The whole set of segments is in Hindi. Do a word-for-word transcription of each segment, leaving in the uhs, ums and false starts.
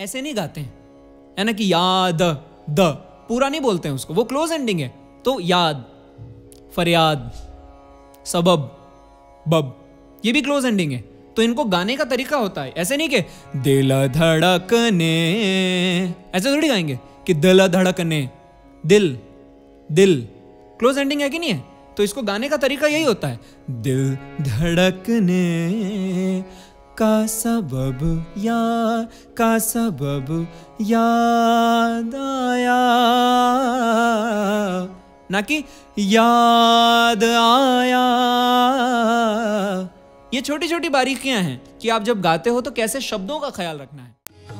ऐसे नहीं गाते हैं, है ना कि याद द पूरा नहीं बोलते हैं उसको, वो क्लोज एंडिंग है। तो याद, फरियाद, सबब, बब, ये भी क्लोज एंडिंग है। तो इनको गाने का तरीका होता है, ऐसे नहीं कि दिल धड़कने, ऐसे थोड़ी गाएंगे कि दिल धड़कने, दिल दिल क्लोज एंडिंग है कि नहीं है। तो इसको गाने का तरीका यही होता है, दिल धड़कने का सबब या का सबब याद आया, ना कि याद आया। ये छोटी छोटी बारीकियां हैं कि आप जब गाते हो तो कैसे शब्दों का ख्याल रखना है। आ,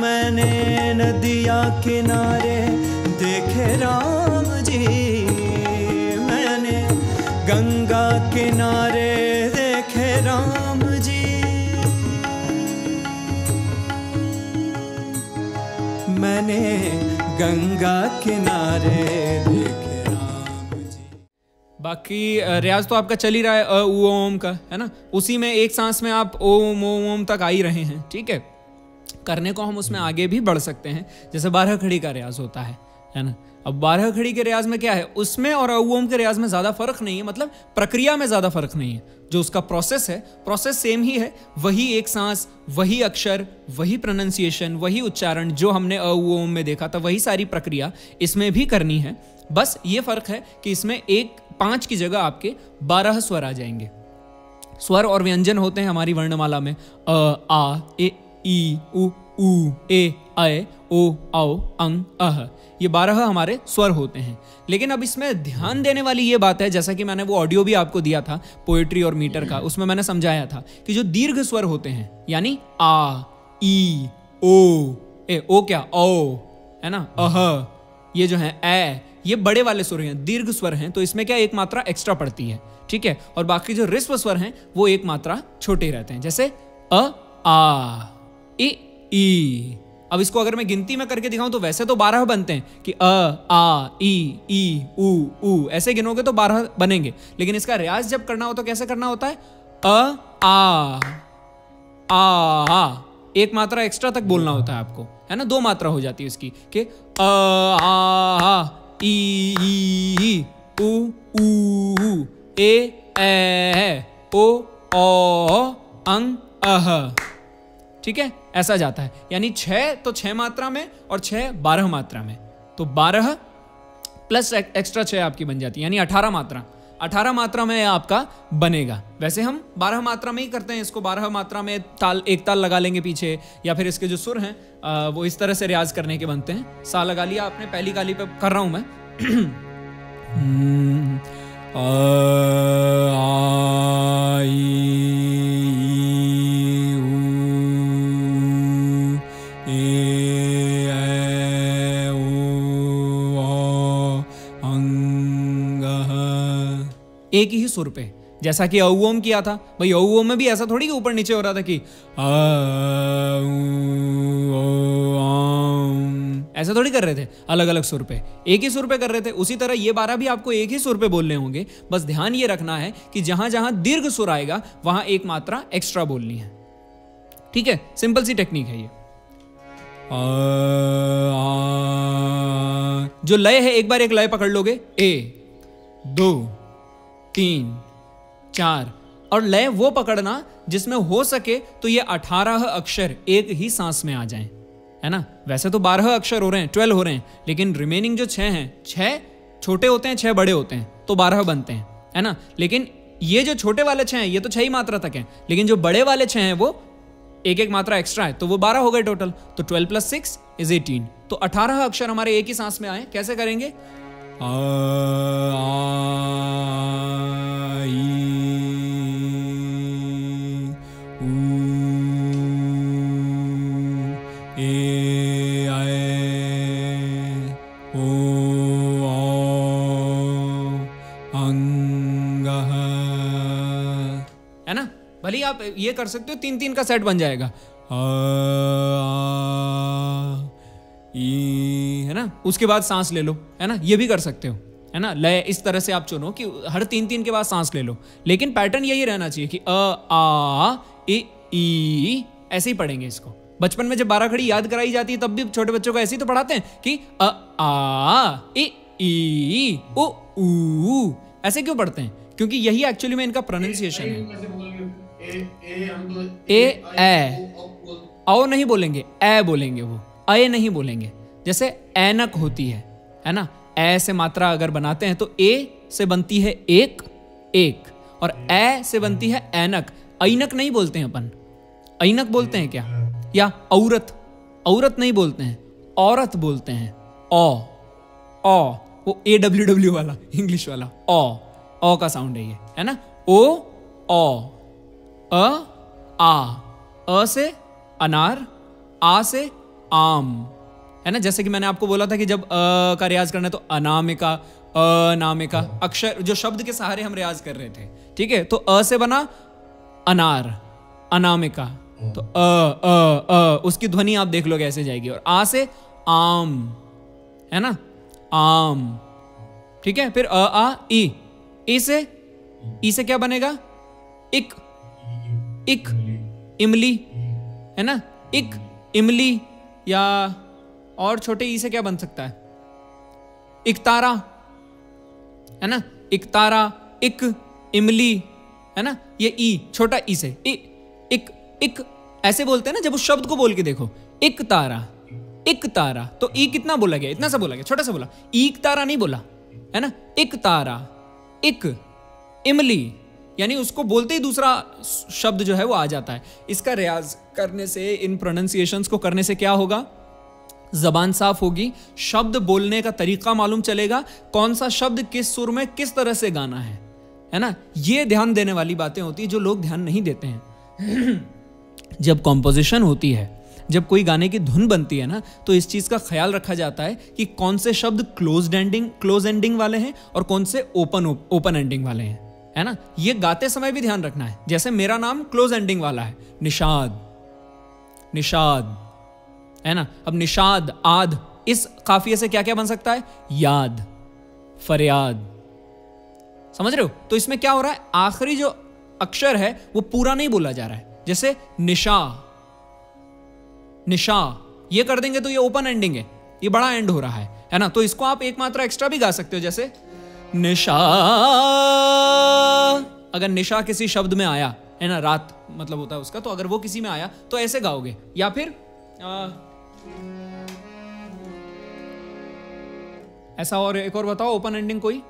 मैंने नदिया किनारे देखे राम जी, मैंने गंगा किनारे देखे राम जी, मैंने गंगा किनारे देखे राम जी। बाकी रियाज तो आपका चल ही रहा है अ उ ओम का, है ना, उसी में एक सांस में आप ओम ओम ओम तक आ ही रहे हैं, ठीक है। करने को हम उसमें आगे भी बढ़ सकते हैं, जैसे बारहखड़ी का रियाज होता है, है ना। अब बारहखड़ी के रियाज में क्या है, उसमें और अवओम के रियाज में ज़्यादा फर्क नहीं है, मतलब प्रक्रिया में ज़्यादा फर्क नहीं है। जो उसका प्रोसेस है, प्रोसेस सेम ही है, वही एक सांस, वही अक्षर, वही प्रोनंसिएशन, वही उच्चारण जो हमने अवओम में देखा था, वही सारी प्रक्रिया इसमें भी करनी है। बस ये फ़र्क है कि इसमें एक पाँच की जगह आपके बारह स्वर आ जाएंगे। स्वर और व्यंजन होते हैं हमारी वर्णमाला में, अ आ ए ई उ ऊ ए आए ओ आओ अंग अह, ये बारह हमारे स्वर होते हैं। लेकिन अब इसमें ध्यान देने वाली ये बात है, जैसा कि मैंने वो ऑडियो भी आपको दिया था पोएट्री और मीटर का, उसमें मैंने समझाया था कि जो दीर्घ स्वर होते हैं, यानी आ ई ओ ए ओ क्या ओ, है ना, अह, ये जो है ए, ये बड़े वाले स्वर हैं, दीर्घ स्वर हैं। तो इसमें क्या एक मात्रा एक्स्ट्रा पड़ती है, ठीक है। और बाकी जो ह्रस्व स्वर हैं वो एक मात्रा छोटे रहते हैं, जैसे अ आ ए ई। अब इसको अगर मैं गिनती में करके दिखाऊं तो वैसे तो बारह बनते हैं कि अ आ ई ई उ ऊ, ऐसे गिनोगे तो बारह बनेंगे। लेकिन इसका रियाज जब करना हो तो कैसे करना होता है, अ आ आ, एक मात्रा एक्स्ट्रा तक बोलना होता है आपको, है ना। दो मात्रा हो जाती है इसकी कि अ आ ई ई उ ऊ ए ए ओ ओ अंग अह, ठीक है, ऐसा जाता है। यानी छः तो छः मात्रा में और छः बारह मात्रा में, तो बारह प्लस एक, एक्स्ट्रा छः आपकी बन जाती है, यानी अठारह मात्रा। अठारह मात्रा में आपका बनेगा। वैसे हम बारह मात्रा में ही करते हैं इसको, बारह मात्रा में ताल एक ताल लगा लेंगे पीछे, या फिर इसके जो सुर हैं आ, वो इस तरह से रियाज करने के बनते हैं। सा लगा लिया आपने, पहली काली पे कर रहा हूँ मैं आ, आ, एक ही सुर पे, जैसा कि अवओम किया था। भाई अवओम में भी ऐसा थोड़ी कि ऊपर नीचे हो रहा था कि ऐसा थोड़ी कर रहे थे, अलग अलग सुर पे, एक ही सुर पे कर रहे थे। उसी तरह ये बारह भी आपको एक ही सुर पे बोलने होंगे। बस ध्यान ये रखना है कि जहां जहां दीर्घ सुर आएगा वहां एक मात्रा एक्स्ट्रा बोलनी है, ठीक है। सिंपल सी टेक्निक है ये। जो लय है, एक बार एक लय पकड़ लोगे, ए दो तीन चार, और लय वो पकड़ना जिसमें हो सके तो ये अठारह अक्षर एक ही सांस में आ जाएं, है ना। वैसे तो बारह अक्षर हो रहे हैं, ट्वेल्व हो रहे हैं, लेकिन रिमेनिंग जो छः हैं, छः छोटे होते हैं, छः बड़े होते हैं, तो बारह बनते हैं, है ना। लेकिन ये जो छोटे वाले छः हैं ये तो छः ही मात्रा तक हैं, लेकिन जो बड़े वाले छः हैं वो एक एक मात्रा एक्स्ट्रा है, तो वो बारह हो गए टोटल। तो twelve plus six is eighteen. तो अठारह अक्षर हमारे एक ही सांस में आए, कैसे करेंगे, आ, आ, ई, उ, ए, आए, ओ, ओ, अंग, है ना। भले ही आप ये कर सकते हो, तीन तीन का सेट बन जाएगा, आ, आ, ई, है ना। उसके बाद सांस ले लो, है ना, ये भी कर सकते हो, है ना। लय इस तरह से आप चुनो कि हर तीन तीन के बाद सांस ले लो, लेकिन पैटर्न यही रहना चाहिए कि अ आ ए ई, ऐसे ही पढ़ेंगे इसको, बचपन में जब बाराखड़ी याद कराई जाती है तब भी छोटे बच्चों को ऐसे ही तो पढ़ाते हैं कि अ आ ए ई ओ ऊ, ऐसे क्यों पढ़ते हैं? क्योंकि यही एक्चुअली में इनका प्रोनाउंसिएशन है। ए ए आओ नहीं बोलेंगे, ए बोलेंगे, वो ए नहीं बोलेंगे। जैसे ऐनक होती है है ना, ए से मात्रा अगर बनाते हैं तो ए से बनती है एक एक और ए से बनती है ऐनक। ऐनक नहीं बोलते हैं अपन, ऐनक बोलते हैं क्या? या औरत, औरत नहीं बोलते हैं, औरत बोलते हैं। ओ ओ वो ए डब्ल्यू डब्ल्यू वाला इंग्लिश वाला ओ ओ का साउंड है ये, है ना। ओ ओ अ आ, अ से अनार, आ से आम, है ना। जैसे कि मैंने आपको बोला था कि जब अ का रियाज करना है तो अनामिका, अनामिका अक्षर जो शब्द के सहारे हम रियाज कर रहे थे, ठीक है। तो अ से बना अनार, अनामिका, तो अ अ अ उसकी ध्वनि आप देख लो कैसे जाएगी। और आ से आम, है ना, आम, ठीक है। फिर अ आ ई, ई से ई से क्या बनेगा? इक, इक इमली, है ना, इक इमली। या और छोटे ई से क्या बन सकता है? इकतारा, है ना, इकतारा, इक इमली, है ना। ये ई छोटा ई से इ, इक इक ऐसे बोलते हैं ना। जब उस शब्द को बोल के देखो, इक तारा, इक तारा, तो ई कितना बोला गया? इतना सा बोला गया, छोटा सा बोला, इक तारा नहीं बोला, है ना। इक तारा, इक इमली, यानी उसको बोलते ही दूसरा शब्द जो है वो आ जाता है। इसका रियाज करने से, इन प्रोनाउंसिएशंस को करने से क्या होगा? जबान साफ होगी, शब्द बोलने का तरीका मालूम चलेगा, कौन सा शब्द किस सुर में किस तरह से गाना है, है ना। ये ध्यान देने वाली बातें होती है जो लोग ध्यान नहीं देते हैं। जब कॉम्पोजिशन होती है, जब कोई गाने की धुन बनती है ना, तो इस चीज़ का ख्याल रखा जाता है कि कौन से शब्द क्लोज एंडिंग क्लोज एंडिंग वाले हैं और कौन से ओपन ओपन एंडिंग वाले हैं, है ना। ये गाते समय भी ध्यान रखना है। जैसे मेरा नाम क्लोज एंडिंग वाला है, निषाद, निषाद, है ना। अब निषाद आद, इस काफिये से क्या क्या बन सकता है? याद, फरियाद, समझ रहे हो। तो इसमें क्या हो रहा है? आखिरी जो अक्षर है वो पूरा नहीं बोला जा रहा है। जैसे निशा, निशा, ये कर देंगे तो ये ओपन एंडिंग है, ये बड़ा एंड हो रहा है, है ना। तो इसको आप एक मात्रा एक्स्ट्रा भी गा सकते हो, जैसे निशा। अगर निशा किसी शब्द में आया, है ना, रात मतलब होता है उसका, तो अगर वो किसी में आया तो ऐसे गाओगे। या फिर आ, ऐसा और एक और बताओ ओपन एंडिंग कोई।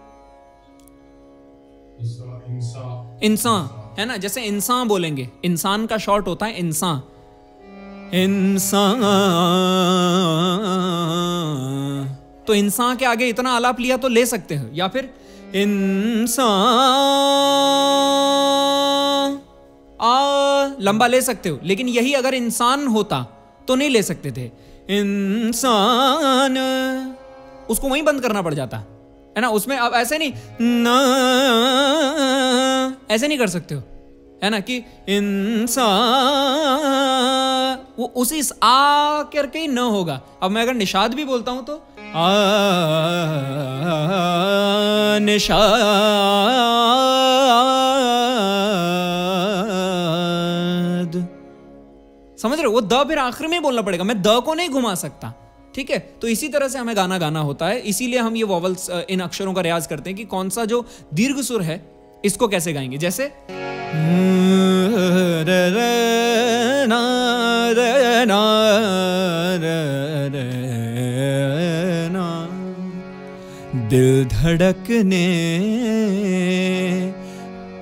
इंसान, है ना, जैसे इंसान बोलेंगे, इंसान का शॉर्ट होता है इंसान, इंसान, तो इंसान के आगे इतना आलाप लिया तो ले सकते हो। या फिर इंसान आ लंबा ले सकते हो, लेकिन यही अगर इंसान होता तो नहीं ले सकते थे। इंसान, उसको वहीं बंद करना पड़ जाता, है ना। उसमें आप ऐसे नहीं ना, ऐसे नहीं कर सकते हो, है ना, कि इंसान, वो उसी आ करके ही न होगा। अब मैं अगर निषाद भी बोलता हूं तो आ निषाद, समझ रहे हो। वो द फिर आखिर में बोलना पड़ेगा, मैं द को नहीं घुमा सकता, ठीक है। तो इसी तरह से हमें गाना गाना होता है। इसीलिए हम ये वॉवल्स, इन अक्षरों का रियाज करते हैं कि कौन सा जो दीर्घ सुर है इसको कैसे गाएंगे। जैसे दिल धड़कने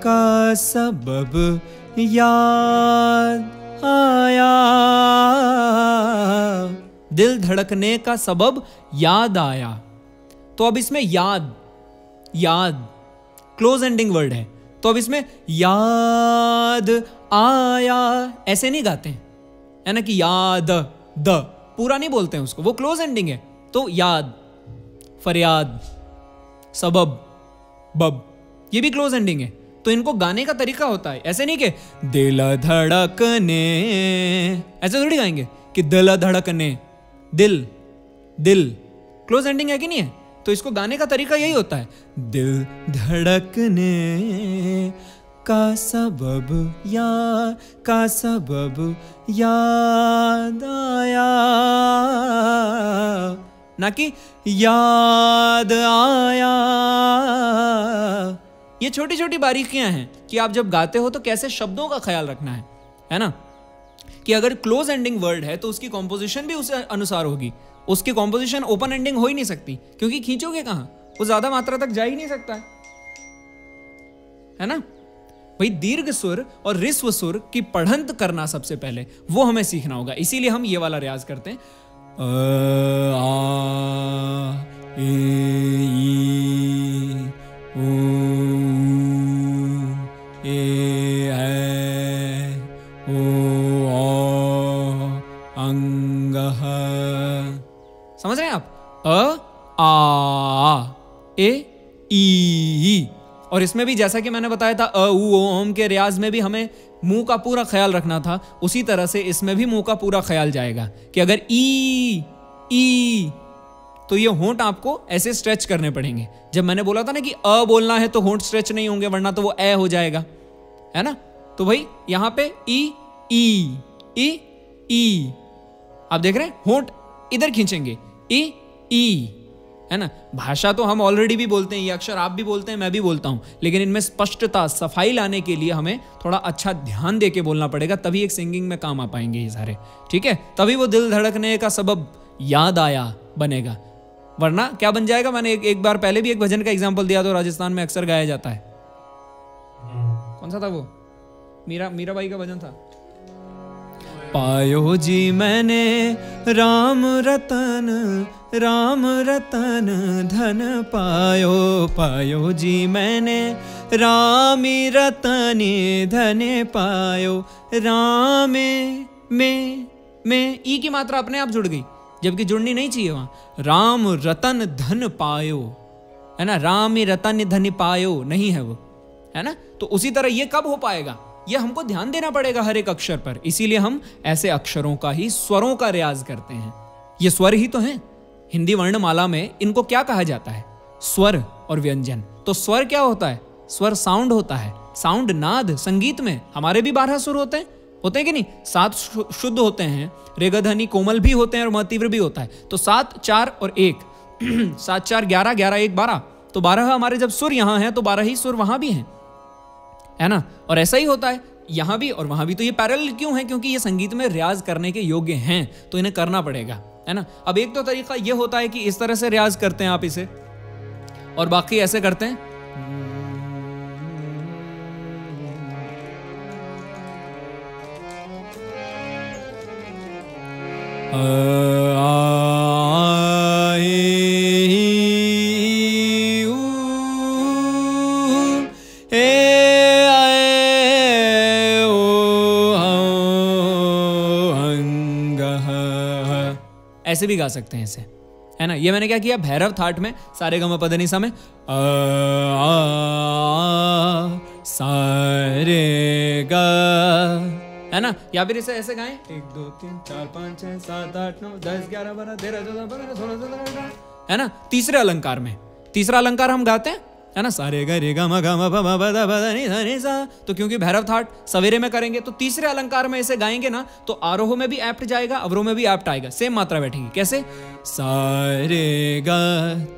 का सबब याद आया, दिल धड़कने का सबब याद आया। तो अब इसमें याद, याद क्लोज एंडिंग वर्ड है, तो अब इसमें याद आया ऐसे नहीं गाते हैं, है ना, कि याद, द पूरा नहीं बोलते हैं उसको, वो क्लोज एंडिंग है। तो याद, फरियाद, सबब, बब, ये भी क्लोज एंडिंग है। तो इनको गाने का तरीका होता है ऐसे नहीं कि दिल धड़कने, ऐसे थोड़ी गाएंगे कि दिल धड़कने, दिल, दिल क्लोज एंडिंग है कि नहीं है। तो इसको गाने का तरीका यही होता है, दिल धड़कने का सबब यार का सबब याद आया, ना कि याद आया। ये छोटी छोटी बारीकियां हैं कि आप जब गाते हो तो कैसे शब्दों का ख्याल रखना है, है ना। कि अगर क्लोज एंडिंग वर्ड है तो उसकी कॉम्पोजिशन भी उस अनुसार होगी। उसकी कॉम्पोजिशन ओपन एंडिंग हो ही नहीं सकती, क्योंकि खींचोगे कहाँ, वो ज्यादा मात्रा तक जा ही नहीं सकता है, है ना। भाई दीर्घ सुर और ह्रस्व सुर की पढ़ंत करना सबसे पहले वो हमें सीखना होगा, इसीलिए हम ये वाला रियाज करते हैं। अ आ ए ई ओ ए ऐ ओ अंग, समझ रहे हैं आप। अ आ ए ई, और इसमें भी जैसा कि मैंने बताया था अ उ ओ ओम के रियाज में भी हमें मुंह का पूरा ख्याल रखना था, उसी तरह से इसमें भी मुंह का पूरा ख्याल जाएगा। कि अगर ई ई तो ये होंठ आपको ऐसे स्ट्रेच करने पड़ेंगे। जब मैंने बोला था ना कि अ बोलना है तो होंठ स्ट्रेच नहीं होंगे, वरना तो वो ए हो जाएगा, है ना। तो भाई यहाँ पे ई ई ई ई, आप देख रहे हैं होंठ इधर खींचेंगे, ई ई, है ना। भाषा तो हम ऑलरेडी भी बोलते हैं, ये अक्षर आप भी बोलते हैं, मैं भी बोलता हूँ, लेकिन इनमें स्पष्टता सफाई लाने के लिए हमें थोड़ा अच्छा ध्यान दे के बोलना पड़ेगा, तभी एक सिंगिंग में काम आ पाएंगे ये सारे, ठीक है। तभी वो दिल धड़कने का सबब याद आया बनेगा, वरना क्या बन जाएगा। मैंने एक, एक बार पहले भी एक भजन का एग्जाम्पल दिया, तो राजस्थान में अक्सर गाया जाता है, कौन सा था वो, मीरा मीराबाई का भजन था। पायो जी मैंने राम रतन राम रतन धन पायो, पायो जी मैंने रामी रतने धने पायो। रामे में में ई की मात्रा अपने आप जुड़ गई, जबकि जुड़नी नहीं चाहिए वहां। राम रतन धन पायो, है ना, रामी रतन धन पायो नहीं है वो, है ना। तो उसी तरह ये कब हो पाएगा, ये हमको ध्यान देना पड़ेगा हर एक अक्षर पर। इसीलिए हम ऐसे अक्षरों का ही स्वरों का रियाज करते हैं। ये स्वर ही तो हैं, हिंदी वर्णमाला में इनको क्या कहा जाता है, स्वर और व्यंजन। तो स्वर क्या होता है, स्वर साउंड होता है, साउंड नाद। संगीत में हमारे भी बारह सुर होते हैं, होते हैं कि नहीं। सात शुद्ध होते हैं, रेगधनी कोमल भी होते हैं और महतीव्र भी होता है। तो सात चार और एक सात चार ग्यारह, ग्यारह एक बारह, तो बारह हमारे जब सुर यहाँ हैं तो बारह ही सुर वहां भी हैं, है ना। और ऐसा ही होता है यहाँ भी और वहाँ भी। तो ये पैरेलल क्यों है, क्योंकि ये संगीत में रियाज करने के योग्य हैं, तो इन्हें करना पड़ेगा, है ना। अब एक तो तरीका ये होता है कि इस तरह से रियाज करते हैं आप इसे, और बाकी ऐसे करते हैं। ऐसे भी गा सकते हैं इसे, है ना। ये मैंने क्या किया, भैरव थाट में सारे गम पद निशा में आ सारे गा, है ना। या फिर इसे ऐसे गाएं, एक दो तीन चार पाँच छः सात आठ नौ दस ग्यारह बारह तेरह चौदह पंद्रह सोलह सत्रह अठारह, है ना। तीसरे अलंकार में, तीसरा अलंकार हम गाते हैं, है ना, सारे गा रे गा म गा म प म प द प द नि ध नि सा। तो क्योंकि भैरव थाट सवेरे में करेंगे, तो तीसरे अलंकार में इसे गाएंगे ना, तो आरोह में भी एप्ट जाएगा, अवरोह में भी एप्ट आएगा, सेम मात्रा बैठेगी। कैसे, सारे गा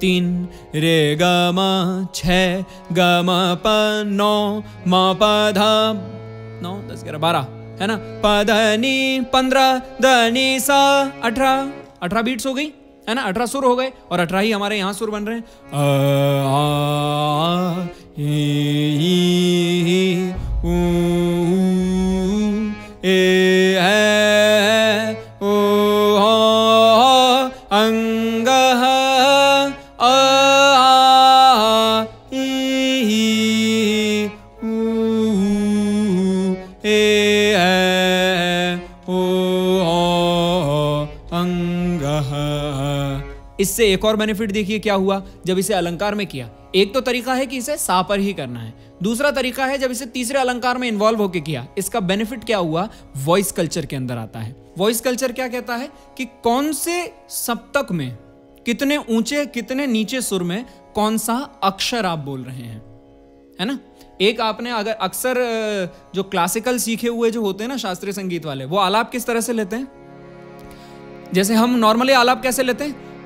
तीन रे गा मा छः गा मा पा नौ मा पा धा नौ दस ग्यारह बारह, है ना, प ध नि पंद्रह द नि सा अठारह, अठारह बीट्स हो गई, है ना, अठारह सुर हो गए। और अठारह ही हमारे यहाँ सुर बन रहे हैं, आ, आ, ए, ए, उ, ए, ए, ओ, ओ, अंग, आ, आ, ए, ए, उ, ए, ए, ओ, अंग। इससे एक और बेनिफिट देखिए क्या हुआ, जब इसे अलंकार में किया। एक तो तरीका है कि इसे सा पर ही करना है, दूसरा तरीका है जब इसे तीसरे अलंकार में इन्वॉल्व होके किया। इसका बेनिफिट क्या हुआ, वॉइस कल्चर के अंदर आता है। वॉइस कल्चर क्या कहता है कि कौन से सप्तक में, कितने ऊंचे कितने नीचे सुर में कौन सा अक्षर आप बोल रहे हैं, है ना। एक आपने अगर अक्सर जो क्लासिकल सीखे हुए जो होते हैं ना शास्त्रीय संगीत वाले, वो आलाप किस तरह से लेते हैं? जैसे हम नॉर्मली आलाप कैसे लेते हैं?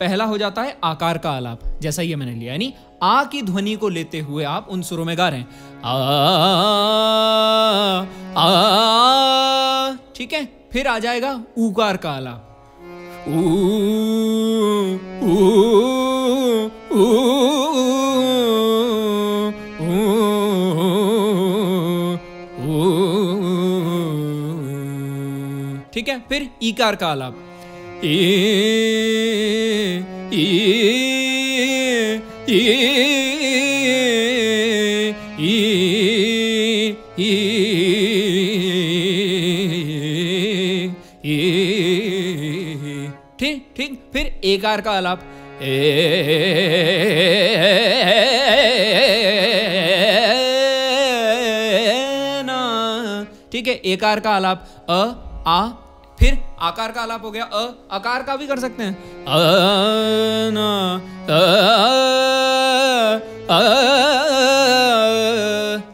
पहला हो जाता है आकार का आलाप, जैसा ये मैंने लिया, यानी आ की ध्वनि को लेते हुए आप उन सुरों में गा रहे हैं आ, आ, आ, ठीक है। फिर आ जाएगा ऊकार का आलाप, ऊ, ऊ, ऊ, ठीक है। फिर ईकार का आलाप, ई ई ई ई ई ई, ठीक ठीक। फिर एकार का आलाप, ए ना, ठीक है। एकार का आलाप अ आ। फिर आकार का आलाप हो गया अ। आकार का भी कर सकते हैं अ ना,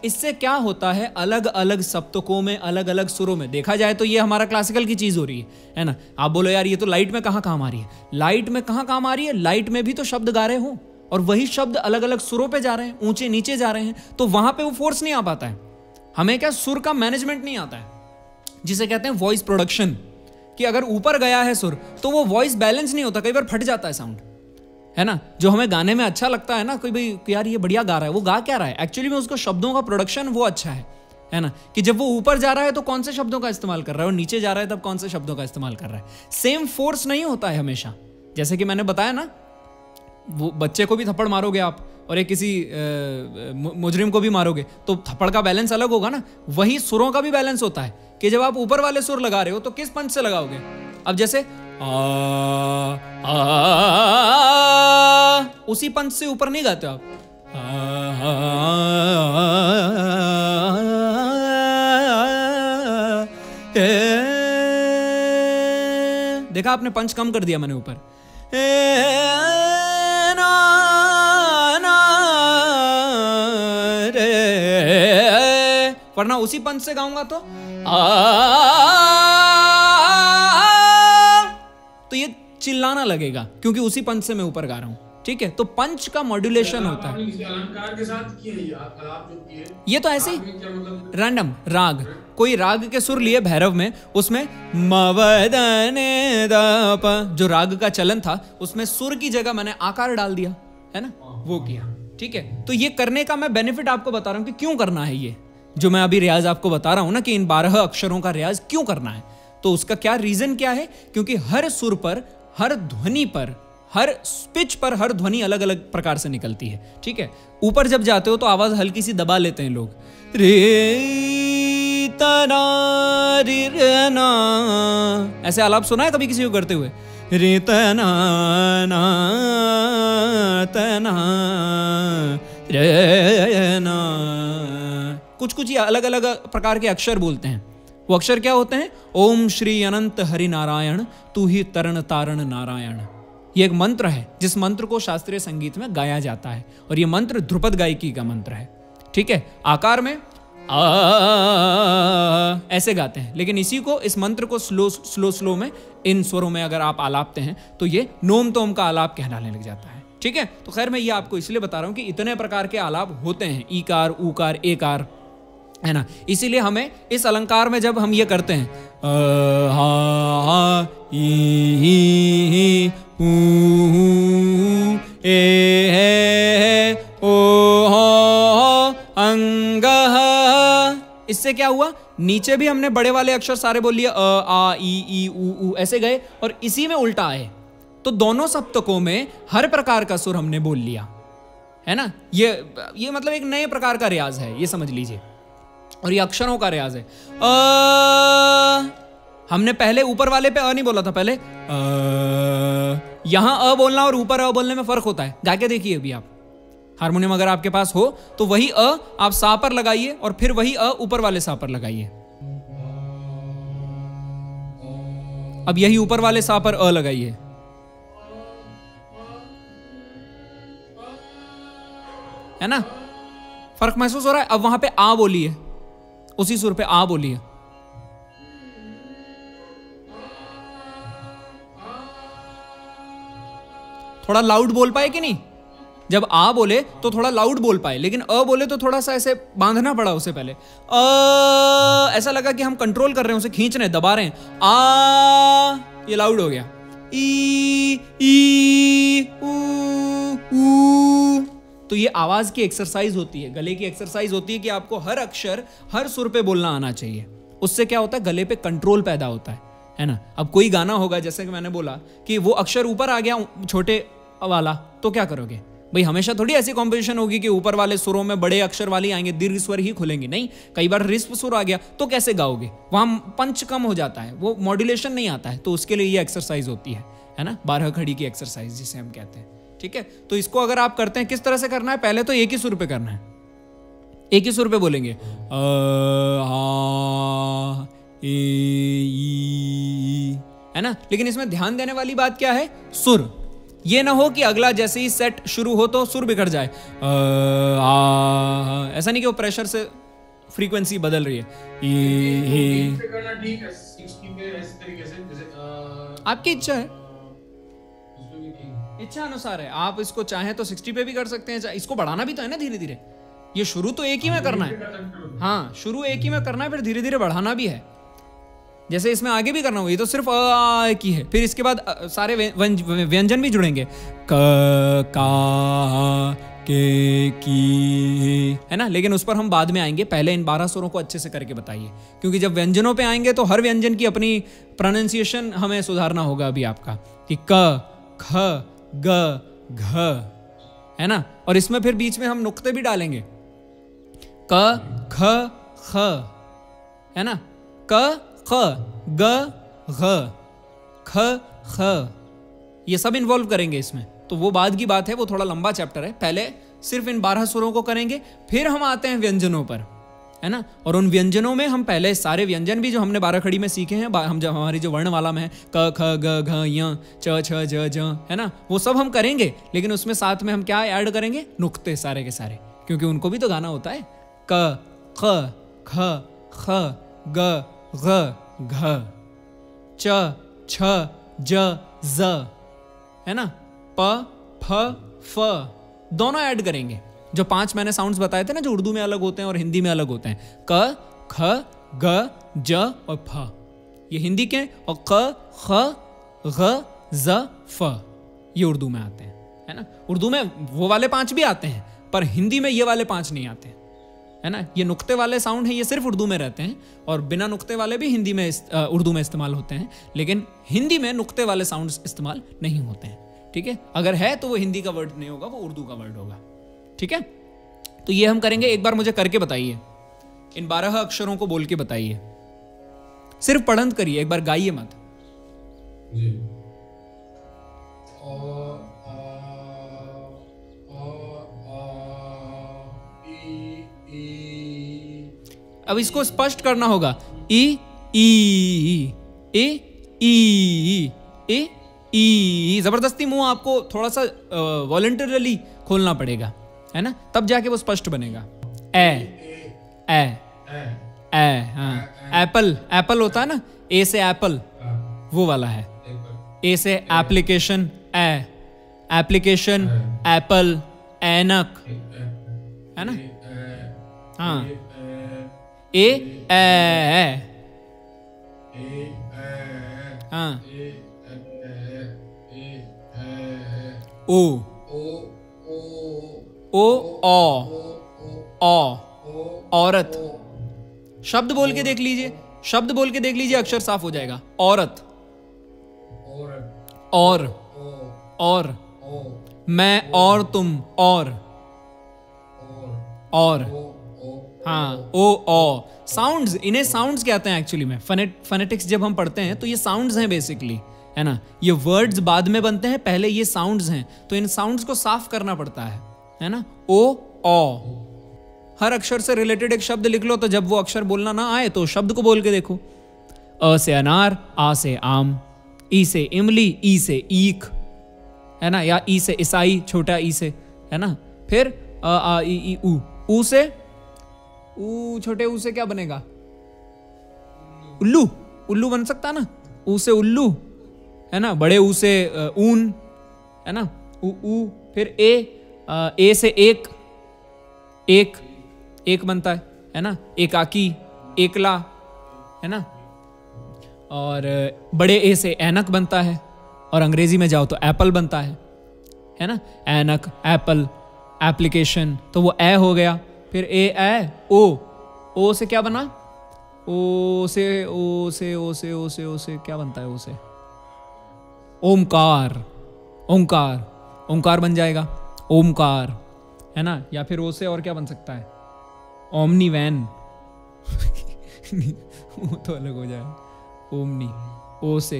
इससे क्या होता है अलग अलग सप्तकों में, अलग अलग सुरों में। देखा जाए तो ये हमारा क्लासिकल की चीज हो रही है, है ना। आप बोलो यार ये तो लाइट में कहाँ काम आ रही है, लाइट में कहाँ काम आ रही है। लाइट में भी तो शब्द गा रहे हो और वही शब्द अलग अलग सुरों पे जा रहे हैं, ऊंचे नीचे जा रहे हैं, तो वहां पे वो फोर्स नहीं आ पाता है। हमें क्या सुर का मैनेजमेंट नहीं आता है, जिसे कहते हैं वॉइस प्रोडक्शन, कि अगर ऊपर गया है सुर तो वो वॉइस बैलेंस नहीं होता, कई बार फट जाता है साउंड, है ना। जो हमें गाने में अच्छा लगता है ना, कोई भाई यार ये बढ़िया गा रहा है, वो गा क्या रहा है एक्चुअली में, उसको शब्दों का प्रोडक्शन वो अच्छा है, है ना। कि जब वो ऊपर जा रहा है तो कौन से शब्दों का इस्तेमाल कर रहा है, और नीचे जा रहा है तब कौन से शब्दों का इस्तेमाल कर रहा है। सेम फोर्स नहीं होता है हमेशा। जैसे कि मैंने बताया ना, वो बच्चे को भी थप्पड़ मारोगे आप और एक किसी मुजरिम को भी मारोगे तो थप्पड़ का बैलेंस अलग होगा ना, वही सुरों का भी बैलेंस होता है। कि जब आप ऊपर वाले सुर लगा रहे हो तो किस पंच से लगाओगे। अब जैसे आ, आ, आ, उसी पंच से ऊपर नहीं गाते आप, आ, आ, आ, ए, देखा आपने पंच कम कर दिया मैंने ऊपर, ना ना रे, वरना उसी पंच से गाऊंगा तो आ, तो ये चिल्लाना लगेगा क्योंकि उसी पंच से मैं ऊपर गा रहा हूं, ठीक है। तो पंच का मॉड्यूलेशन होता है। अलंकार के साथ किए ये तो ऐसे ही रैंडम राग, कोई राग के सुर लिए भैरव में, उसमें मवदने दाप जो राग का चलन था उसमें सुर की जगह मैंने आकार डाल दिया, है ना, वो किया, ठीक है। तो ये करने का मैं बेनिफिट आपको बता रहा हूँ कि क्यों करना है ये, जो मैं अभी रियाज आपको बता रहा हूं ना कि इन बारह अक्षरों का रियाज क्यों करना है, तो उसका क्या रीजन क्या है। क्योंकि हर सुर पर, हर ध्वनि पर, हर पिच पर हर ध्वनि अलग अलग प्रकार से निकलती है, ठीक है। ऊपर जब जाते हो तो आवाज हल्की सी दबा लेते हैं लोग, रे तना रे ना, ऐसे आलाप सुना है कभी किसी को करते हुए, रे तना ना तना रे ना। कुछ कुछ अलग अलग प्रकार के अक्षर बोलते हैं, वो अक्षर क्या होते हैं? ओम श्री अनंत हरि नारायण तू ही तरण तारण नारायण, ये एक मंत्र है जिस मंत्र को शास्त्रीय संगीत में गाया जाता है, और ये मंत्र ध्रुपद गायकी का मंत्र है, ठीक है। आकार में आ ऐसे गाते हैं, लेकिन इसी को, इस मंत्र को स्लो स्लो स्लो में इन स्वरों में अगर आप आलापते हैं तो ये नोम तोम का आलाप कहलाने लग जाता है, ठीक है। तो खैर मैं ये आपको इसलिए बता रहा हूँ कि इतने प्रकार के आलाप होते हैं, ईकार ऊकार एकार, है ना। इसीलिए हमें इस अलंकार में जब हम ये करते हैं हा हा ई ही ही ऊ हूं ए है ओ हो अंग, इससे क्या हुआ, नीचे भी हमने बड़े वाले अक्षर सारे बोल लिए अ आ ई ई ऊ ऊ ऐसे गए, और इसी में उल्टा आए, तो दोनों सप्तकों में हर प्रकार का सुर हमने बोल लिया, है ना। ये ये मतलब एक नए प्रकार का रियाज है, ये समझ लीजिए, और ये अक्षरों का रियाज है। अ हमने पहले ऊपर वाले पे अ नहीं बोला था, पहले अ, यहाँ अ बोलना और ऊपर अ बोलने में फर्क होता है। गा के देखिए अभी आप, हारमोनियम अगर आपके पास हो तो वही अ आप सा पर लगाइए और फिर वही अ ऊपर वाले सा पर लगाइए। अब यही ऊपर वाले सा पर अ लगाइए, है ना? फर्क महसूस हो रहा है? अब वहां पे आ बोलिए, उसी सुर पे आ बोलिए। थोड़ा लाउड बोल पाए कि नहीं? जब आ बोले तो थोड़ा लाउड बोल पाए, लेकिन अ बोले तो थोड़ा सा ऐसे बांधना पड़ा उसे। पहले अ ऐसा लगा कि हम कंट्रोल कर रहे हैं उसे, खींच रहे हैं, दबा रहे हैं। आ ये लाउड हो गया। ई ई ऊ ऊ, तो ये आवाज की एक्सरसाइज होती है, गले की एक्सरसाइज होती है कि आपको हर अक्षर हर सुर पे बोलना आना चाहिए। उससे क्या होता है, गले पे कंट्रोल पैदा होता है, है ना? अब कोई गाना होगा, जैसे कि मैंने बोला कि वो अक्षर ऊपर आ गया छोटे वाला, तो क्या करोगे भाई? हमेशा थोड़ी ऐसी कॉम्पोजिशन होगी कि ऊपर वाले सुरों में बड़े अक्षर वाले आएंगे, दीर्घ स्वर ही खुलेंगे, नहीं। कई बार रिस्प सुर आ गया तो कैसे गाओगे? वहाँ पंच कम हो जाता है, वो मॉड्यूलेशन नहीं आता है, तो उसके लिए ये एक्सरसाइज होती है, है ना? बारहखड़ी की एक्सरसाइज जिसे हम कहते हैं, ठीक है? तो इसको अगर आप करते हैं, किस तरह से करना है? पहले तो एक ही सुर पे करना है, एक ही सुर पे बोलेंगे आ, ए, है ना? लेकिन इसमें ध्यान देने वाली बात क्या है? सुर। ये ना हो कि अगला जैसे ही सेट शुरू हो तो सुर बिगड़ जाए। आ, आ, ऐसा नहीं कि वो प्रेशर से फ्रीक्वेंसी बदल रही है। आपकी इच्छा है, इच्छा अनुसार है। आप इसको चाहें तो साठ पे भी कर सकते हैं, इसको बढ़ाना भी तो है ना धीरे धीरे। ये शुरू तो एक ही में करना है, हाँ शुरू एक ही में करना है, फिर धीरे धीरे बढ़ाना भी है। जैसे इसमें आगे भी करना होगी, तो सिर्फ आ की है, फिर इसके बाद सारे व्यंजन भी जुड़ेंगे, क का के की, है ना? लेकिन उस पर हम बाद में आएंगे, पहले इन बारह स्वरों को अच्छे से करके बताइए, क्योंकि जब व्यंजनों पे आएंगे तो हर व्यंजन की अपनी प्रोनाउंसिएशन हमें सुधारना होगा अभी आपका, कि क ख ग घ, है ना? और इसमें फिर बीच में हम नुक्ते भी डालेंगे, क ख ख, है ना? क ख ग घ ख ख, ये सब इन्वॉल्व करेंगे इसमें, तो वो बाद की बात है, वो थोड़ा लंबा चैप्टर है। पहले सिर्फ इन बारह सुरों को करेंगे, फिर हम आते हैं व्यंजनों पर, है ना? और उन व्यंजनों में हम पहले सारे व्यंजन भी जो हमने बारहखड़ी में सीखे हैं, हम जब हमारी जो वर्णमाला में है, क ख ग घ य च छ ज ज, है ना? वो सब हम करेंगे, लेकिन उसमें साथ में हम क्या ऐड करेंगे? नुक्ते सारे के सारे, क्योंकि उनको भी तो गाना होता है। क ख ख ख ग घ घ च छ ज ज, है ना? प फ फ, दोनों ऐड करेंगे। जो पांच मैंने साउंड्स बताए थे ना, जो उर्दू में अलग होते हैं और हिंदी में अलग होते हैं, क ख ग ज और फ, ये हिंदी के, और क ख ग ज फ ये उर्दू में आते हैं, है ना? उर्दू में वो वाले पांच भी आते हैं, पर हिंदी में ये वाले पांच नहीं आते हैं, है ना? ये नुक्ते वाले साउंड हैं, ये सिर्फ उर्दू में रहते हैं, और बिना नुक्ते वाले भी हिंदी में इस, आ, उर्दू में इस्तेमाल होते हैं, लेकिन हिंदी में नुक्ते वाले साउंड्स इस्तेमाल नहीं होते हैं, ठीक है? अगर है तो वो हिंदी का वर्ड नहीं होगा, वो उर्दू का वर्ड होगा, ठीक है? तो ये हम करेंगे। एक बार मुझे करके बताइए, इन बारह अक्षरों को बोल के बताइए, सिर्फ पढ़ंत करिए, एक बार गाइए मत। जी। अब इसको स्पष्ट करना होगा, ई ई ई ई ई, जबरदस्ती मुंह आपको थोड़ा सा वॉलंटरली खोलना पड़ेगा, है ना? तब जाके वो स्पष्ट बनेगा। ए ए ए, हाँ एप्पल, एप्पल होता है ना, ए से एप्पल, वो वाला है। ए से एप्लीकेशन, ए एप्लीकेशन एप्पल, ऐनक, है ना? हाँ ए ए ए, हाँ ओ ओ ओ ओ, औरत। शब्द बोल के देख लीजिए, शब्द बोल के देख लीजिए, अक्षर साफ हो जाएगा। औरत, और और, मैं और तुम, और और हाँ, ओ ओ साउंड्स, इन्हें साउंड्स कहते हैं एक्चुअली में। फनेटिक्स जब हम पढ़ते हैं तो ये साउंड्स हैं बेसिकली, है ना। ये वर्ड्स बाद में बनते हैं, पहले ये साउंड्स हैं, तो इन साउंड्स को साफ करना पड़ता है, है ना। ओ ओ, हर अक्षर से रिलेटेड एक शब्द लिख लो, तो जब वो अक्षर बोलना ना आए तो शब्द को बोल के देखो। अ से अनार, आ से आम, ई से इमली, ई से ईख, है ना, या ई से ईसाई, छोटा ई से, है ना। फिर अ आ ई ई ऊ, ऊ से ऊ, छोटे ऊ से क्या बनेगा? उल्लू, उल्लू बन सकता ना। ऊ से उल्लू, है ना। बड़े ऊ से ऊन, है ना, ऊ ऊ। फिर ए, ए से एक, एक एक बनता है, है ना। एकाकी, एकला, है ना। और बड़े ए से ऐनक बनता है, और अंग्रेजी में जाओ तो एप्पल बनता है, है ना। ऐनक, एप्पल, एप्लीकेशन, तो वो ए हो गया। फिर ए ऐ ओ, ओ से क्या बना? ओ से ओ से ओ से ओ से ओ से क्या बनता है? ओ से ओमकार, ओंकार, ओंकार बन जाएगा, ओमकार, है ना। या फिर ओ से और क्या बन सकता है? ओमनी वैन वो तो अलग हो जाए। ओमनी, ओ से,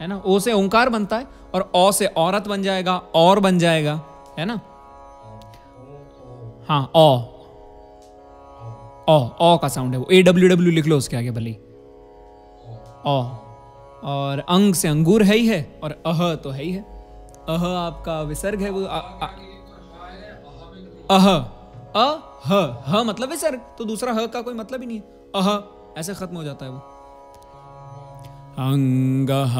है ना, ओ से ओंकार बनता है, और ओ से औरत बन जाएगा, और बन जाएगा, है ना। हाँ, ओ ओ ओ का साउंड है वो। ए डब्ल्यू डब्ल्यू लिख लो उसके आगे भले ही, ओ। और अंग से अंगूर है ही है, और अह तो है ही है। अह आपका विसर्ग है वो, आ, आ, अह, अ ह, ह मतलब विसर्ग, तो दूसरा ह का कोई मतलब ही नहीं है, अह ऐसे खत्म हो जाता है वो। अंग ह,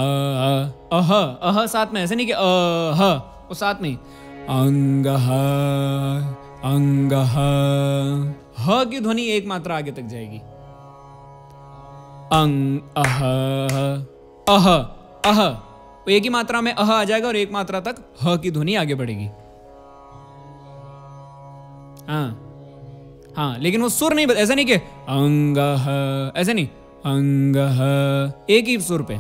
अह, अह साथ में, ऐसे नहीं कि अह, वो साथ में। अंग ह, अंग ह, ह की ध्वनि एक मात्रा आगे तक जाएगी। अंग अह, अह, अह, एक ही मात्रा में अह आ जाएगा, और एक मात्रा तक ह की ध्वनि आगे बढ़ेगी। हाँ हाँ, लेकिन वो सुर नहीं, ऐसा नहीं कि अंग ह, ऐसे नहीं, अंग ह, एक ही सुर पे,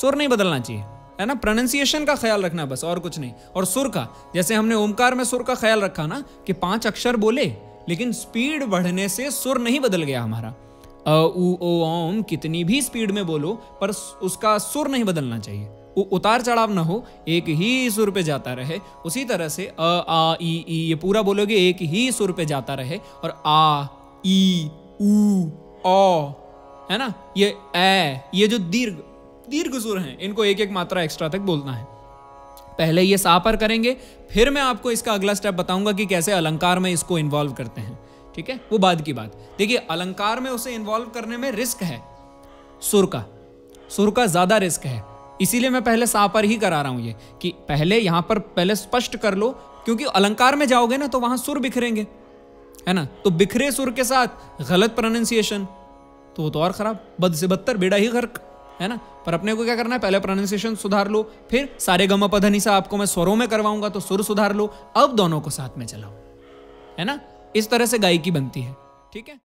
सुर नहीं बदलना चाहिए, है ना। प्रोनाउंसिएशन का ख्याल रखना बस, और कुछ नहीं। और सुर का, जैसे हमने ओमकार में सुर का ख्याल रखा ना, कि पांच अक्षर बोले, लेकिन स्पीड बढ़ने से सुर नहीं बदल गया हमारा। अ उ ओ ओम कितनी भी स्पीड में बोलो, पर उसका सुर नहीं बदलना चाहिए, उतार चढ़ाव ना हो, एक ही सुर पे जाता रहे। उसी तरह से अ आ ई ई, ये पूरा बोलोगे एक ही सुर पे जाता रहे, और आ ई ऊ ओ, है ना, ये ए, ये जो दीर्घ दीर्घ सुर हैं, इनको एक एक मात्रा एक्स्ट्रा तक बोलना है। पहले ये सा पर करेंगे, फिर मैं आपको इसका अगला स्टेप बताऊंगा कि कैसे अलंकार में इसको इन्वॉल्व करते हैं, ठीक है, वो बाद की बात। देखिए, अलंकार में उसे इन्वॉल्व करने में रिस्क है, सुर का सुर का ज़्यादा रिस्क है, इसीलिए मैं पहले सा पर ही करा रहा हूं ये, कि पहले यहां पर पहले स्पष्ट कर लो, क्योंकि अलंकार में जाओगे ना तो वहां सुर बिखरेंगे, है ना। तो बिखरे सुर के साथ गलत प्रोनाउंसिएशन, तो वो तो और खराब, बद से बदतर, बेड़ा ही गर्क, है ना। पर अपने को क्या करना है, पहले प्रोनाउंसिएशन सुधार लो, फिर सारे गम प ध नि सा आपको मैं स्वरों में करवाऊंगा, तो सुर सुधार लो, अब दोनों को साथ में चलाओ, है ना। इस तरह से गायकी बनती है, ठीक है।